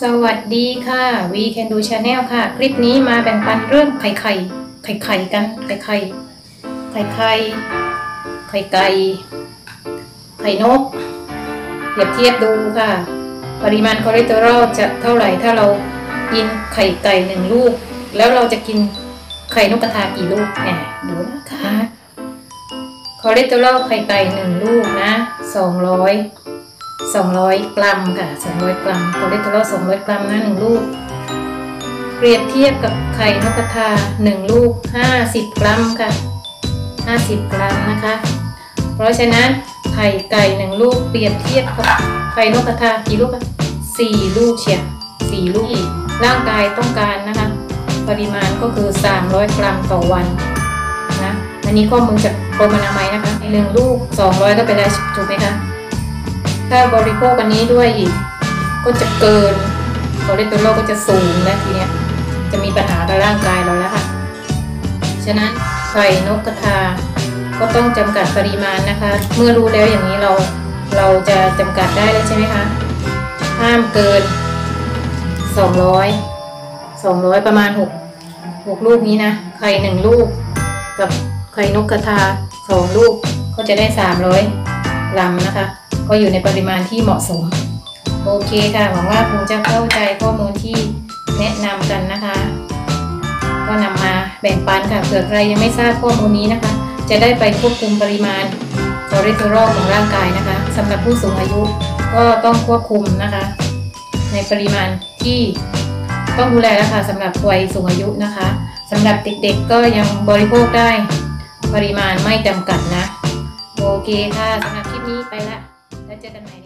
สวัสดีค่ะ We Can Do Channel ค่ะคลิปนี้มาแบ่งปันเรื่องไข่กันไข่ไก่ไข่นกเปรียบเทียบดูค่ะปริมาณคอเลสเตอรอลจะเท่าไหร่ถ้าเรากินไข่ไก่1ลูกแล้วเราจะกินไข่นกกระทากี่ลูกแหมดูนะคะคอเลสเตอรอลไข่ไก่1ลูกนะ200กรัมค่ะ200กรัมคอเลสเตอรอล200กรัมนะ1ลูกเปรียบเทียบกับไข่นกกระทา1ลูก50กรัมค่ะ50กรัมนะคะเพราะฉะนั้นไข่ไก่1ลูกเปรียบเทียบกับไข่นกกระทากี่ลูกอ่ะ4ลูกเชียว4ลูกร่างกายต้องการนะคะปริมาณก็คือ300กรัมต่อวันนะอันนี้ข้อมูลจากกรมอนามัยนะคะ1ลูก200ก็เป็นได้ถูกไหมคะถ้าบริโภคอันนี้ด้วยอีกก็จะเกินคอเลสเตอรอลก็จะสูงนะทีเนี้ยจะมีปัญหากับร่างกายเราแล้วค่ะฉะนั้นไข่นกกระทาก็ต้องจำกัดปริมาณนะคะเมื่อรู้แล้วอย่างนี้เราจะจำกัดได้เลยใช่ไหมคะห้ามเกิน200ประมาณ6ลูกนี้นะไข่1ลูกกับไข่นกกระทา2ลูกก็จะได้300กรัมนะคะก็อยู่ในปริมาณที่เหมาะสมโอเคค่ะหวังว่าคงจะเข้าใจข้อมูลที่แนะนำกันนะคะก็นำมาแบ่งปันค่ะเผื่อใครยังไม่ทราบข้อมูลนี้นะคะจะได้ไปควบคุมปริมาณคอเลสเตอรอลของร่างกายนะคะสำหรับผู้สูงอายุก็ต้องควบคุมนะคะในปริมาณที่ต้องดูแลนะคะสำหรับวัยสูงอายุนะคะสำหรับเด็กๆก็ยังบริโภคได้ปริมาณไม่จำกัดนะโอเคค่ะสำหรับคลิปนี้ไปละแล้วเจอกันใหม่